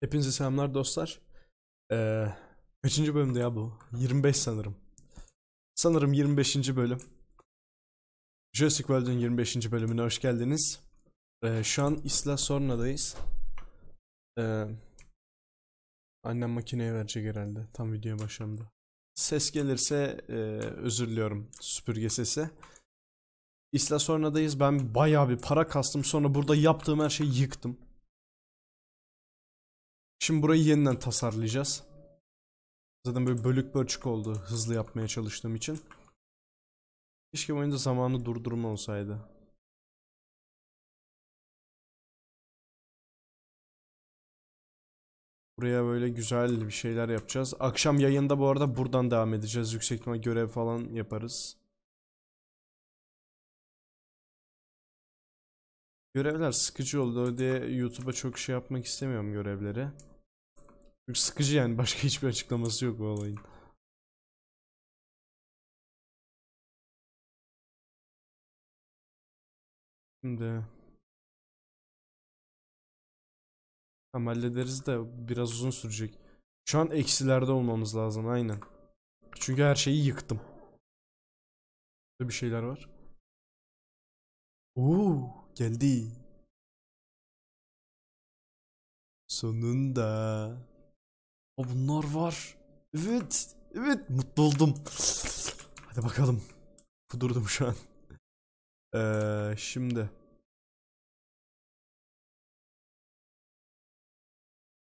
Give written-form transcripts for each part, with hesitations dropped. Hepinize selamlar dostlar. Kaçıncı bölümde ya bu? 25 sanırım. Sanırım 25. bölüm. Jurassic World'un 25. bölümüne hoş geldiniz. Şu an Isla Sorna'dayız. Annem makineye verecek herhalde tam videoya başlamda. Ses gelirse özür diliyorum, süpürge sesi. Isla Sorna'dayız. Ben bayağı bir para kastım, sonra burada yaptığım her şeyi yıktım. Şimdi burayı yeniden tasarlayacağız. Zaten böyle bölük pörçük oldu hızlı yapmaya çalıştığım için. Keşke oyunda zamanı durdurma olsaydı. Buraya böyle güzel bir şeyler yapacağız. Akşam yayında bu arada buradan devam edeceğiz. Yüksek ihtimal görev falan yaparız. Görevler sıkıcı oldu diye YouTube'a çok şey yapmak istemiyorum görevleri. Çünkü sıkıcı, yani başka hiçbir açıklaması yok bu olayın. Şimdi tamam, hallederiz de biraz uzun sürecek. Şu an eksilerde olmamız lazım aynen. Çünkü her şeyi yıktım. Burada bir şeyler var. Ooo. Geldi. Sonunda. O bunlar var. Evet. Evet. Mutlu oldum. Hadi bakalım. Kudurdum şu an. Şimdi.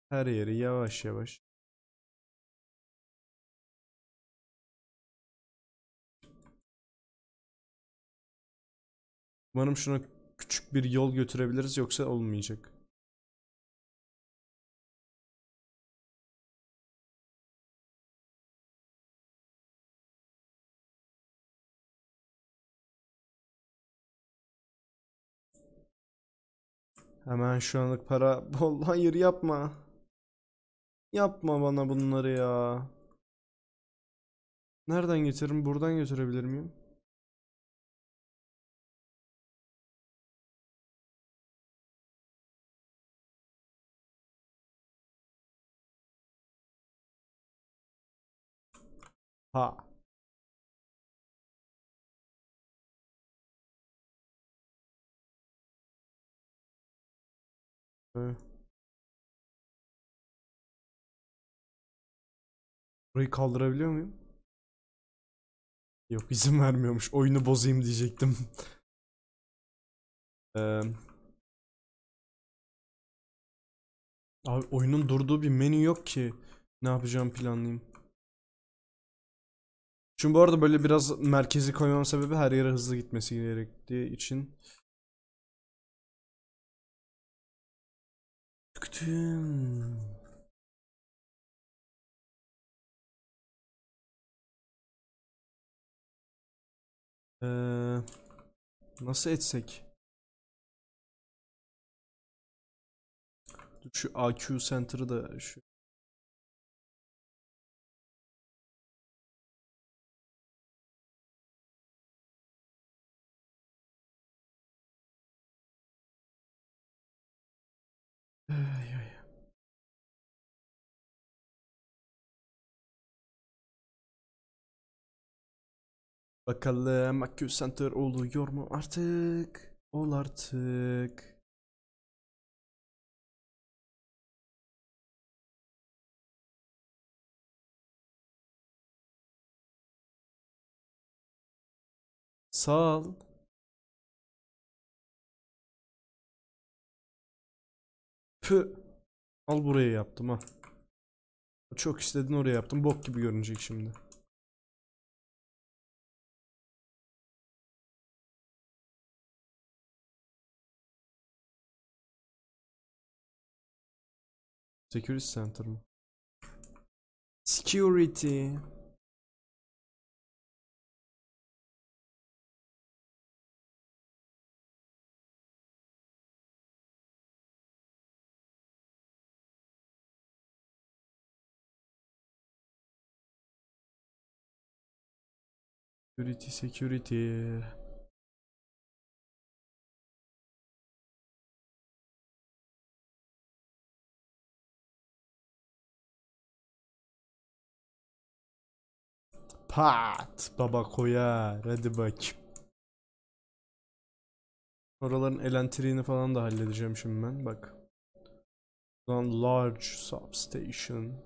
Her yeri yavaş yavaş. Umarım şuna küçük bir yol götürebiliriz, yoksa olmayacak. Hemen şu anlık para bol. Hayır, yapma. Yapma bana bunları ya. Nereden getiririm? Buradan götürebilir miyim? Ha. Burayı kaldırabiliyor muyum? Yok, izin vermiyormuş. Oyunu bozayım diyecektim. Abi oyunun durduğu bir menü yok ki. Ne yapacağım planlayayım. Çünkü bu arada böyle biraz merkezi koymamın sebebi her yere hızlı gitmesi gerektiği için. Tüktüm. Nasıl etsek? Şu AQ Center'ı da şu. Bakalım AQ Center oluyor mu artık? Ol artık. Sağ ol. Pü. Al, buraya yaptım ha. Çok istedin, oraya yaptım. Bok gibi görünecek şimdi. Security Center mı? Security. Security, security. Pat baba koyar. Hadi bak. Oraların elektriğini falan da halledeceğim şimdi ben. Bak. Buradan large substation.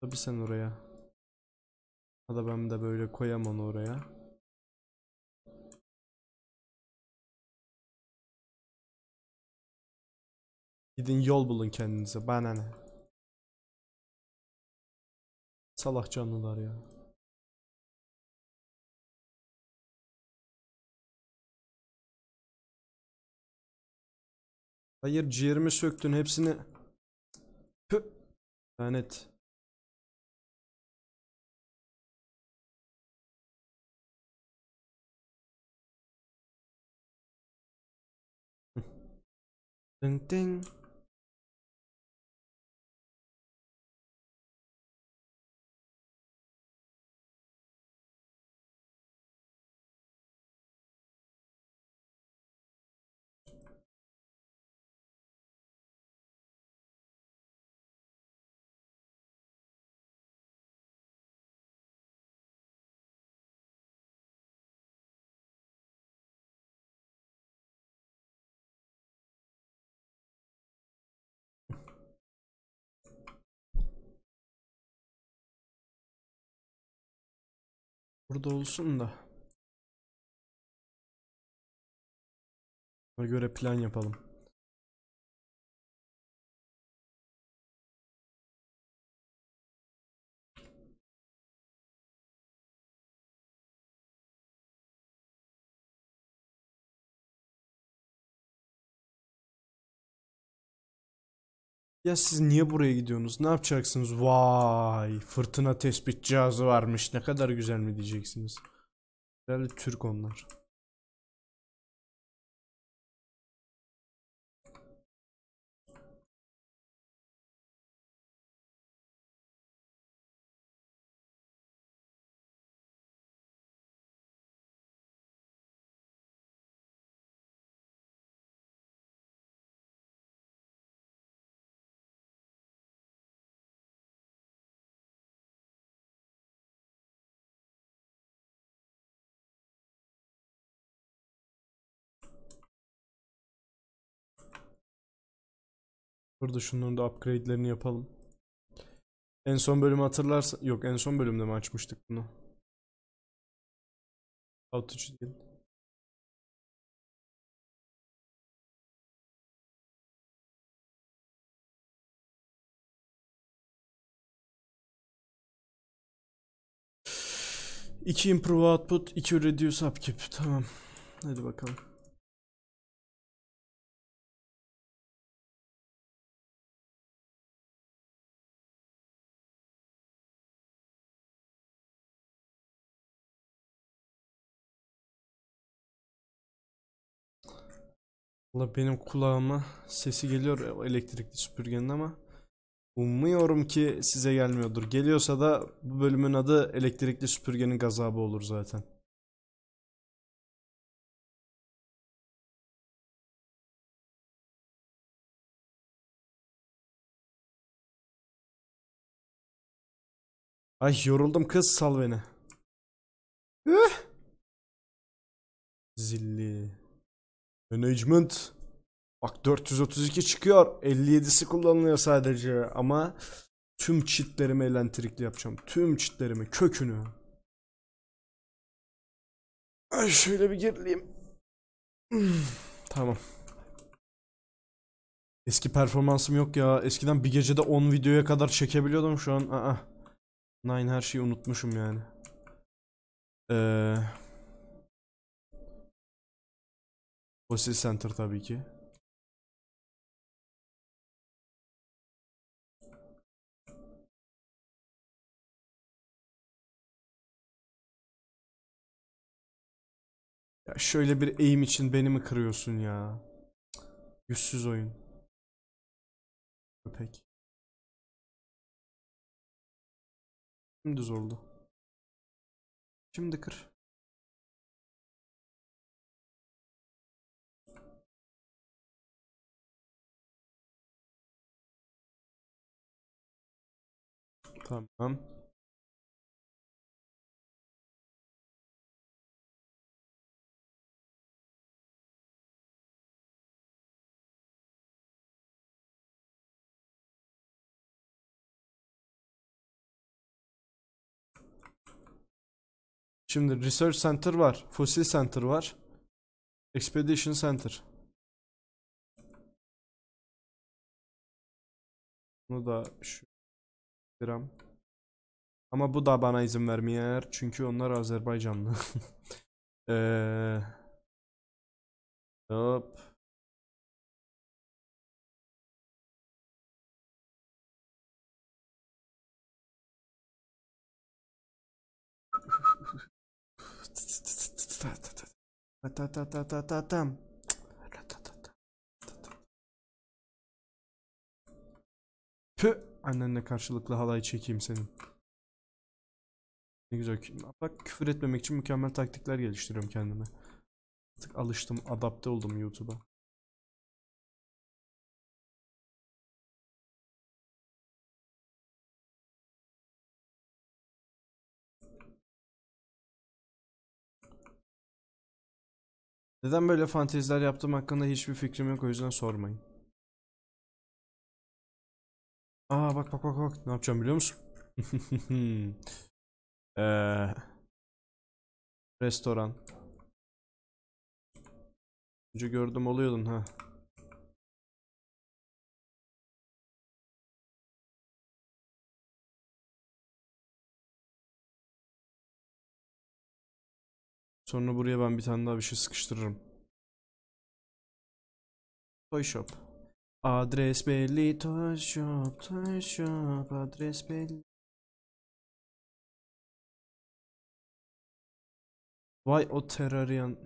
Tabii sen oraya. Ya da ben de böyle koyamam oraya. Gidin yol bulun kendinize. Bana ne? Salak canlılar ya. Hayır, ciğerimi söktün hepsini. Püh. Lanet. Ding ding. Burada olsun da. Ona göre plan yapalım. Ya siz niye buraya gidiyorsunuz? Ne yapacaksınız? Vay, fırtına tespit cihazı varmış. Ne kadar güzel mi diyeceksiniz? Güzel Türk onlar. Burada şunların da upgrade'lerini yapalım. En son bölümü hatırlarsan... Yok, en son bölümde mi açmıştık bunu? Atıcı değil. İki improve output, 2 reduce upkeep. Tamam. Hadi bakalım. Valla benim kulağıma sesi geliyor elektrikli süpürgenin ama umuyorum ki size gelmiyordur. Geliyorsa da bu bölümün adı elektrikli süpürgenin gazabı olur zaten. Ay yoruldum kız, sal beni. Zilli. Management. Bak 432 çıkıyor. 57'si kullanılıyor sadece ama tüm cheatlerimi elektrikli yapacağım. Tüm cheatlerimi, kökünü. Ay şöyle bir gerileyim. Tamam. Eski performansım yok ya. Eskiden bir gecede 10 videoya kadar çekebiliyordum. Şu an Nine her şeyi unutmuşum yani. Fossil Center tabii ki. Ya şöyle bir eğim için beni mi kırıyorsun ya? Yüzsüz oyun. Köpek. Şimdi zordu. Şimdi kır. Tamam. Şimdi Research Center var, Fossil Center var, Expedition Center. Bunu da şu gram. Ama bu da bana izin vermiyor çünkü onlar Azerbaycanlı. Hop. Pü, annenle karşılıklı halay çekeyim senin. Ne güzel. Bak, küfür etmemek için mükemmel taktikler geliştiriyorum kendime. Artık alıştım, adapte oldum YouTube'a. Neden böyle fanteziler yaptığım hakkında hiçbir fikrim yok, o yüzden sormayın. Aa, bak bak bak bak, ne yapacağım biliyor musun? Restoran. Önce gördüm oluyordun ha. Sonra buraya ben bir tane daha bir şey sıkıştırırım. Toy Shop. Adres belli. Toy Shop. Toy Shop. Adres belli. Vay o teröryen.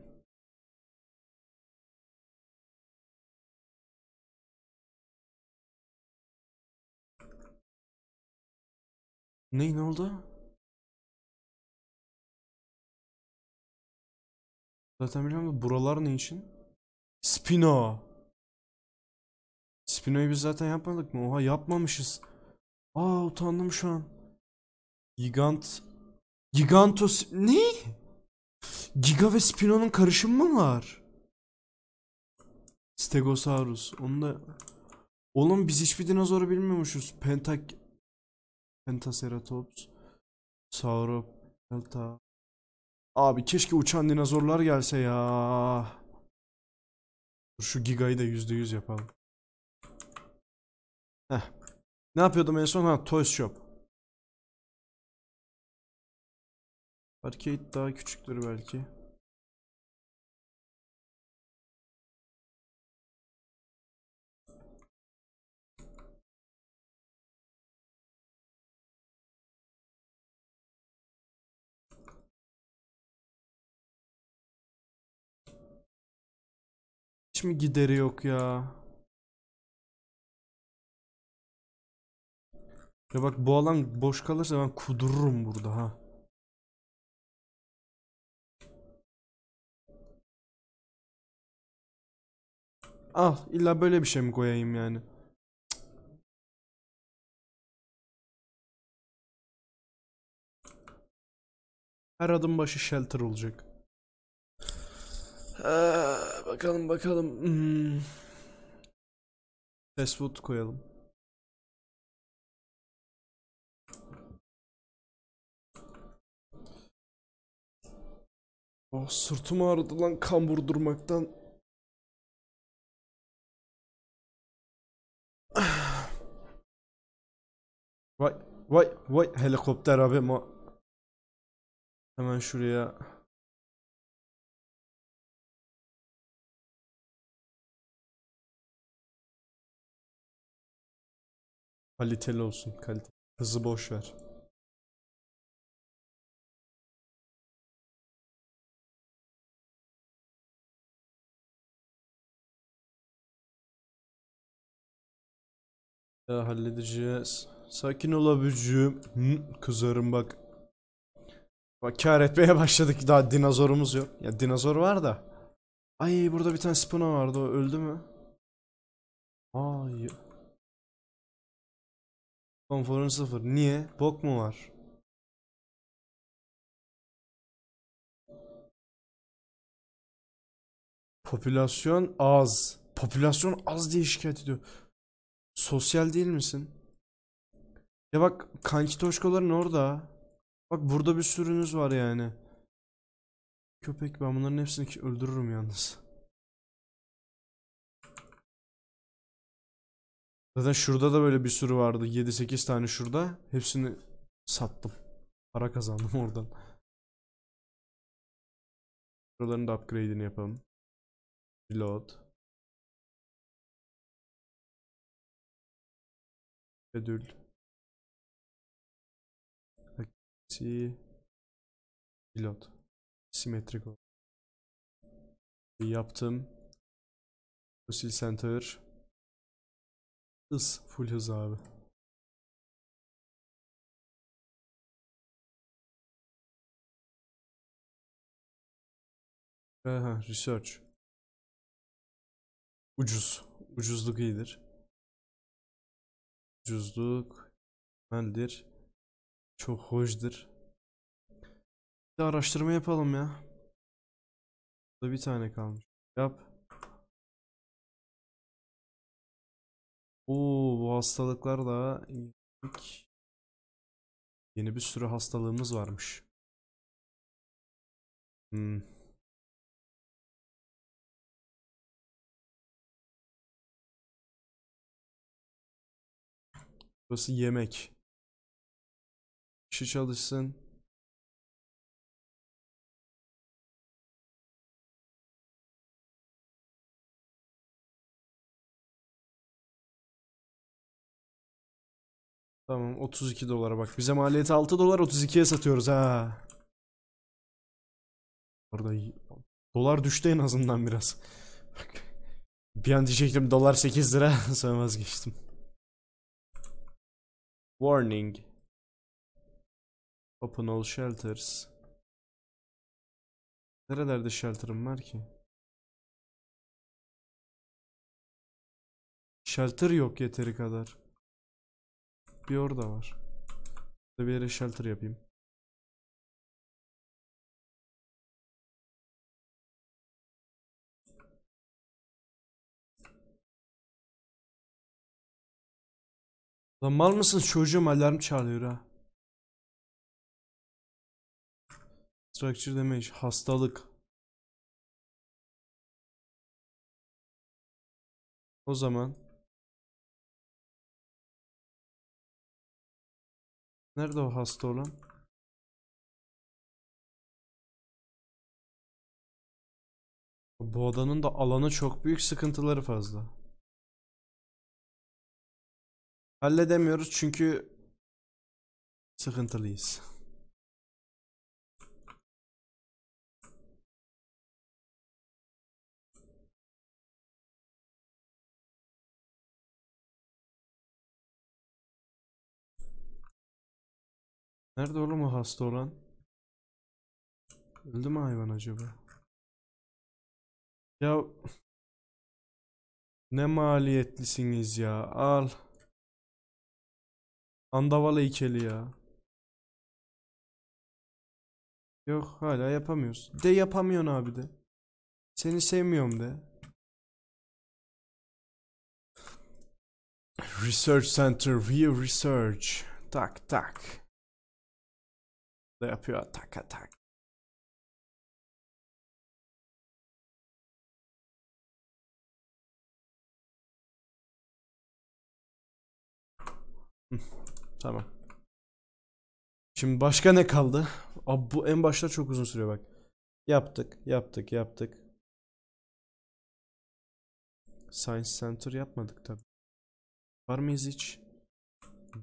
Ne oldu? Zaten biliyorum da buralar ne için? Spino. Spino'yu biz zaten yapmadık mı? Oha, yapmamışız. Aa, utandım şu an. Gigantos... Ne? Giga ve Spino'nun karışımı mı var? Stegosaurus. Onu da... Oğlum biz hiçbir dinozoru bilmiyormuşuz. Pentaceratops. Sauro... Delta... Abi keşke uçan dinozorlar gelse ya. Şu gigayı da %100 yapalım. Heh. Ne yapıyordum en son? Ha, Toy Shop. Arcade daha küçüktür belki. Mi gideri yok ya. Ya bak, bu alan boş kalırsa ben kudururum burada ha. Ah, illa böyle bir şey mi koyayım yani? Her adım başı shelter olacak. Bakalım bakalım. Fast food koyalım. Oh, sırtım ağrıdı lan kambur durmaktan. Vay vay vay, helikopter abim o. Hemen şuraya. Kaliteli olsun, kaliteli. Hızı boş ver. Daha halledeceğiz. Sakin ol abicim. Kızarım bak. Bak, kar etmeye başladık. Daha dinozorumuz yok. Ya dinozor var da. Ay, burada bir tane Spino vardı. O öldü mü? Ay. Konforun sıfır. Niye? Bok mu var? Popülasyon az. Popülasyon az diye şikayet ediyor. Sosyal değil misin? Ya bak kanki toşkoların orada. Bak burada bir sürünüz var yani. Köpek, ben bunların hepsini öldürürüm yalnız. Zaten şurada da böyle bir sürü vardı. 7-8 tane şurada. Hepsini sattım. Para kazandım oradan. Şuraların da upgrade'ini yapalım. Reload. Ödül. Taksi. Reload. Simetrik oldu. Yaptım. Fossil Center. Hız. Full hız abi. Aha, research. Ucuz. Ucuzluk iyidir. Ucuzluk güzeldir. Çok hoşdur. Bir de araştırma yapalım ya. Burada bir tane kalmış. Yap. Oo, bu hastalıklar da yeni bir sürü hastalığımız varmış. Burası yemek. Kişi çalışsın. Tamam, 32 dolara bak. Bize maliyeti 6 dolar, 32'ye satıyoruz ha. Orada dolar düştü en azından biraz. Bir an diyecektim dolar 8 lira. Sonra vazgeçtim. Warning. Open all shelters. Nerelerde shelter'ım var ki? Shelter yok yeteri kadar. Bir orada var. Burada bir yere shelter yapayım. Lan mal mısınız çocuğum, alarm çağırıyor ha. Structure damage, hastalık. O zaman nerede o hasta olan? Bu adanın da alanı çok büyük, sıkıntıları fazla. Halledemiyoruz çünkü sıkıntılıyız. Nerede oğlum o hasta olan? Öldü mü hayvan acaba? Ya ne maliyetlisiniz ya, al. Andavala heykeli ya. Yok, hala yapamıyoruz. De yapamıyorsun abi de. Seni sevmiyorum de. Research Center, view research. Tak tak. Yapıyor tak tak. Tamam. Şimdi başka ne kaldı? Abi bu en başta çok uzun sürüyor bak. Yaptık, yaptık, yaptık. Science Center yapmadık tabii. Var mıyız hiç?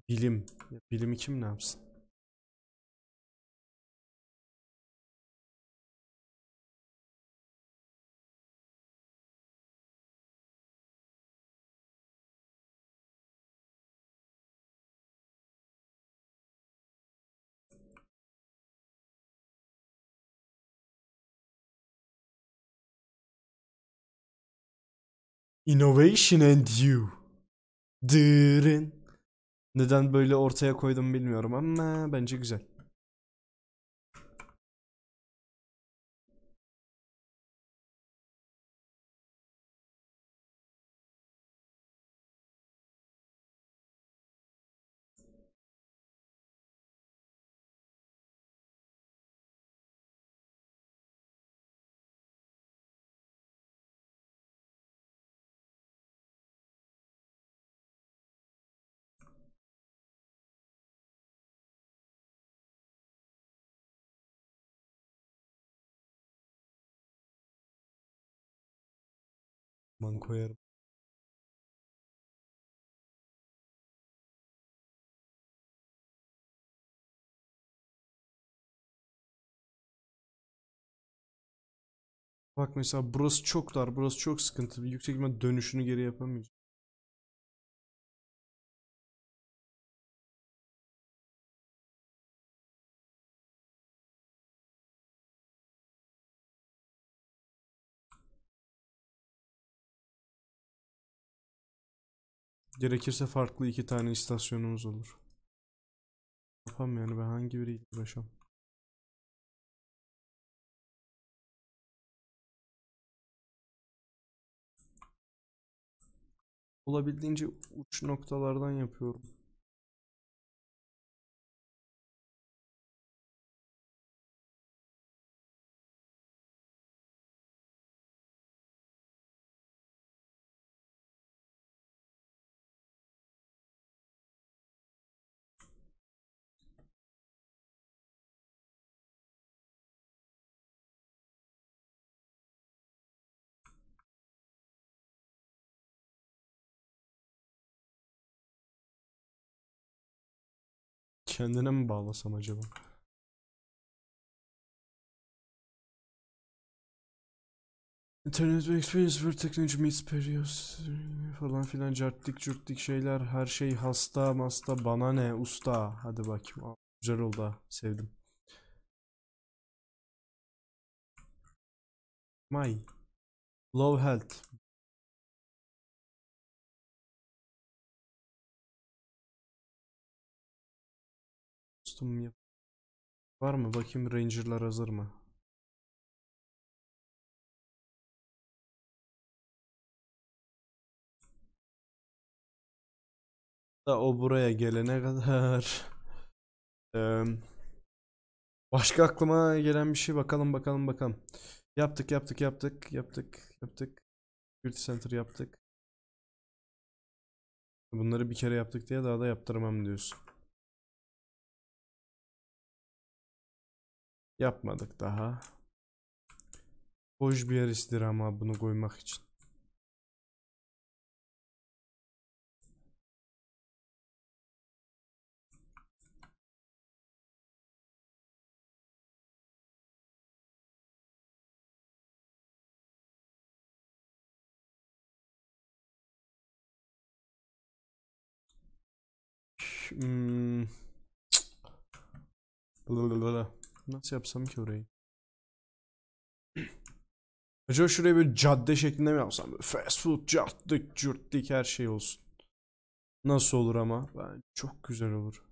Bilim. Bilimi kim ne yapsın? Innovation and you. Dırın. Neden böyle ortaya koydum bilmiyorum ama bence güzel. Man koyarım. Bak mesela burası çok dar, burası çok sıkıntılı. Yüksek ihtimalle dönüşünü geri yapamayacağım. Gerekirse farklı iki tane istasyonumuz olur. Yapam yani, ben hangi biriyle uğraşam? Olabildiğince uç noktalardan yapıyorum. Kendine mi bağlasam acaba? Internet experience for technology meets periods falan filan cartlik cürtlik şeyler, her şey hasta masta, bana ne usta, hadi bakayım. Güzel oldu ha, sevdim. My low health. Var mı? Bakayım Ranger'lar hazır mı? Da o buraya gelene kadar başka aklıma gelen bir şey, bakalım. Yaptık. Security Center yaptık. Bunları bir kere yaptık diye daha da yaptırmam diyorsun. Yapmadık daha. Boş bir yer ister ama bunu koymak için. Nasıl yapsam ki orayı? Acaba şuraya böyle cadde şeklinde mi yapsam? Böyle fast food, caddik, cürttik her şey olsun. Nasıl olur ama? Bence çok güzel olur.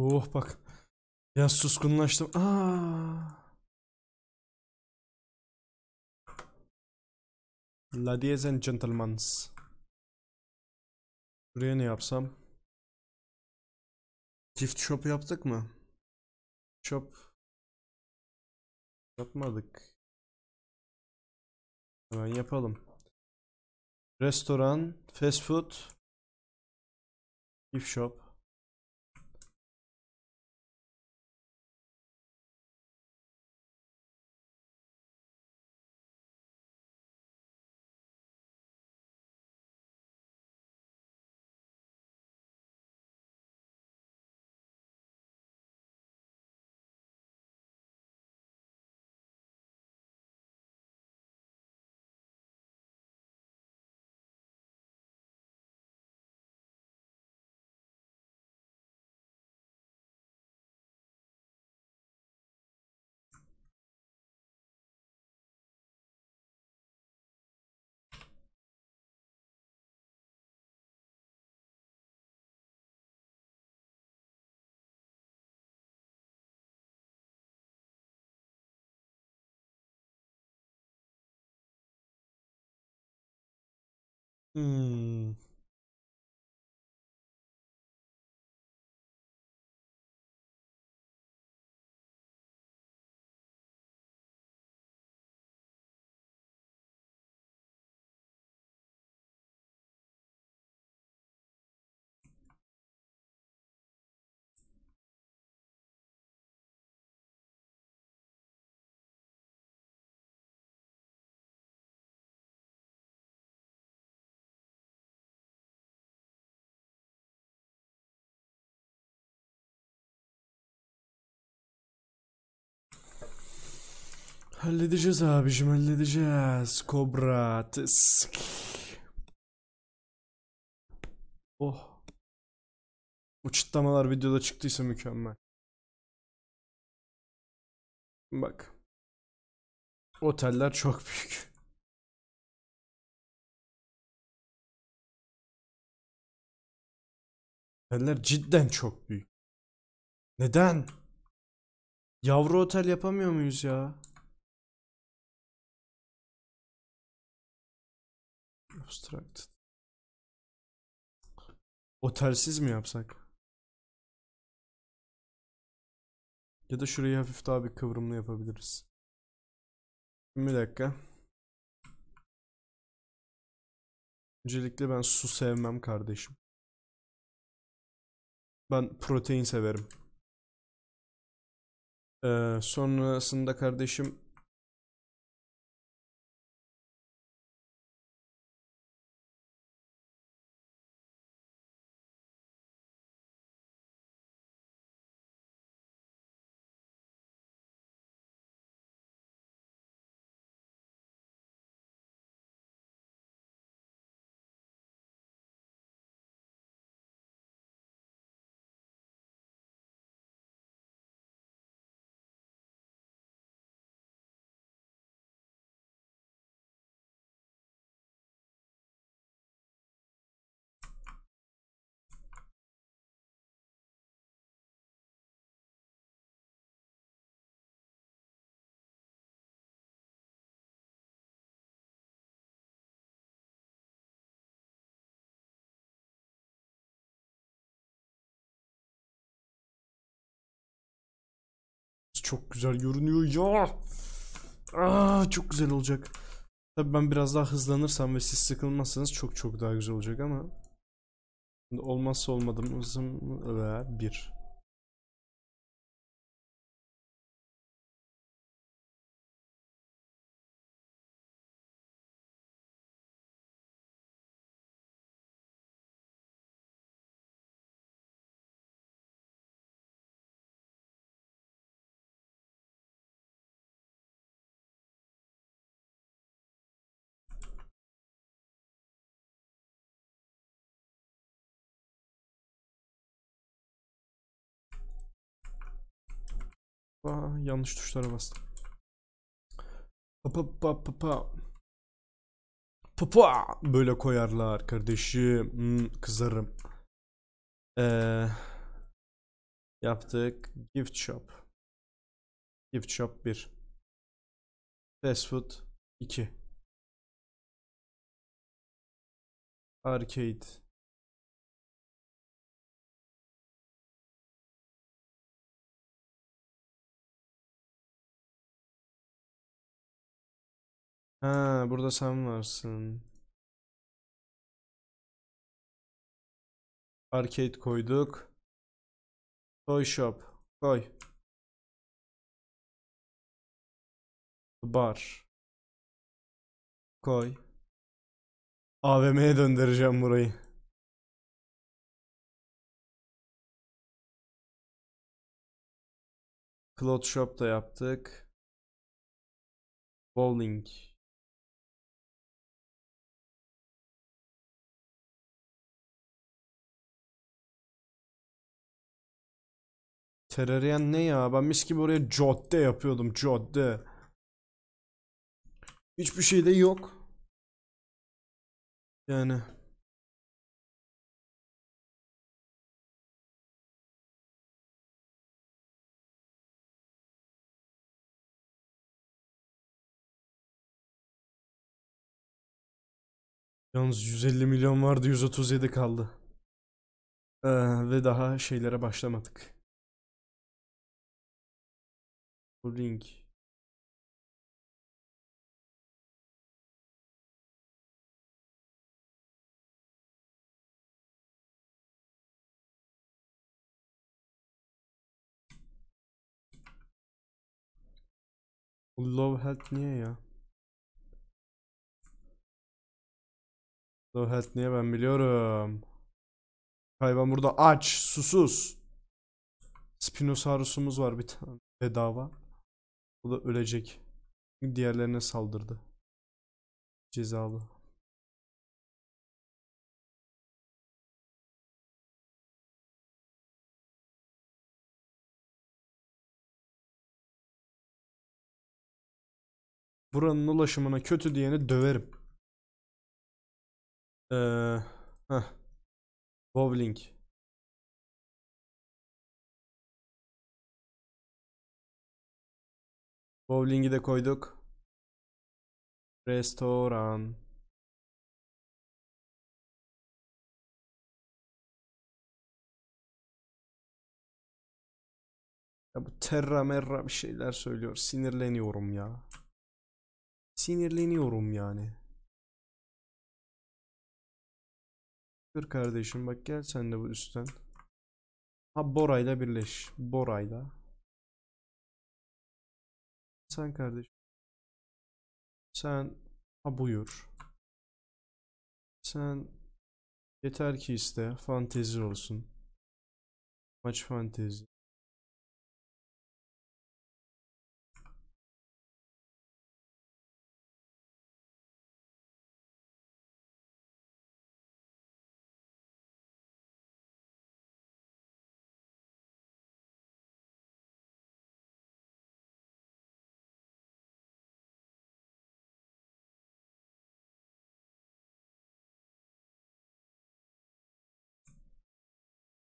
Oh bak. Ya suskunlaştım. Ladies and gentlemen. Buraya ne yapsam? Gift shop yaptık mı? Shop yapmadık. Hemen yapalım. Restoran, fast food, gift shop. Halledeceğiz abicim, halledeceğiz. Kobra tısk. Oh. Bu çıtlamalar videoda çıktıysa mükemmel. Bak. Oteller çok büyük. Oteller cidden çok büyük. Neden? Yavru otel yapamıyor muyuz ya? Abstracted. Otelsiz mi yapsak? Ya da şurayı hafif daha bir kıvrımlı yapabiliriz. Bir dakika. Öncelikle ben su sevmem kardeşim. Ben protein severim. Sonrasında kardeşim... Çok güzel görünüyor ya. Çok güzel olacak. Tabii ben biraz daha hızlanırsam ve siz sıkılmazsanız çok çok daha güzel olacak ama olmazsa olmadım hızım veya bir. Yanlış tuşlara bastım. Böyle koyarlar kardeşim. Kızarım. Yaptık. Gift Shop. Gift Shop 1. Fast Food 2. Arcade. Ha, burada sen varsın. Arcade koyduk. Toy Shop koy. Bar koy. AVM'ye döndüreceğim burayı. Cloth Shop da yaptık. Bowling. Teröryen ne ya? Ben mis gibi oraya cadde yapıyordum. Cadde. Hiçbir şey de yok. Yani yalnız 150 milyon vardı, 137 kaldı. Ve daha şeylere başlamadık. Bu link. Low health niye ya? Low health niye ben biliyorum. Hayvan burada aç, susuz. Spinosaurus'umuz var bir tane bedava. O da ölecek. Diğerlerine saldırdı. Cezalı. Buranın ulaşımına kötü diyeni döverim. Bowling. Bowling'i de koyduk. Restoran. Ya bu terra merra bir şeyler söylüyor. Sinirleniyorum ya. Sinirleniyorum yani. Dur kardeşim bak, gel sen de bu üstten. Ha, Bora'yla birleş. Bora'yla. Sen kardeşim. Sen ha buyur. Sen yeter ki iste. Fantezi olsun. Maç fantezi.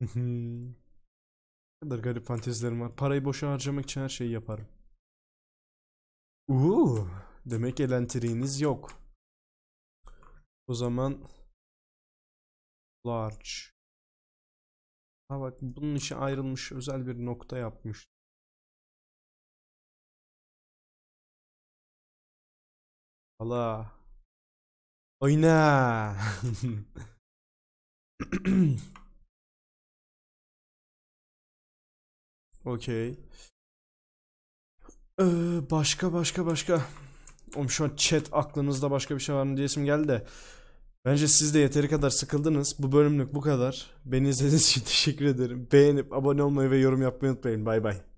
Ne kadar garip fantezilerim var. Parayı boşa harcamak için her şeyi yaparım. Demek elentriğiniz yok. O zaman large. Ha bak, bunun işe ayrılmış özel bir nokta yapmış. Allah. Oyna. Okey. Başka. Oğlum şu an chat aklınızda başka bir şey var mı diyesim geldi de. Bence siz de yeteri kadar sıkıldınız. Bu bölümlük bu kadar. Beni izlediğiniz için teşekkür ederim. Beğenip abone olmayı ve yorum yapmayı unutmayın. Bay bay.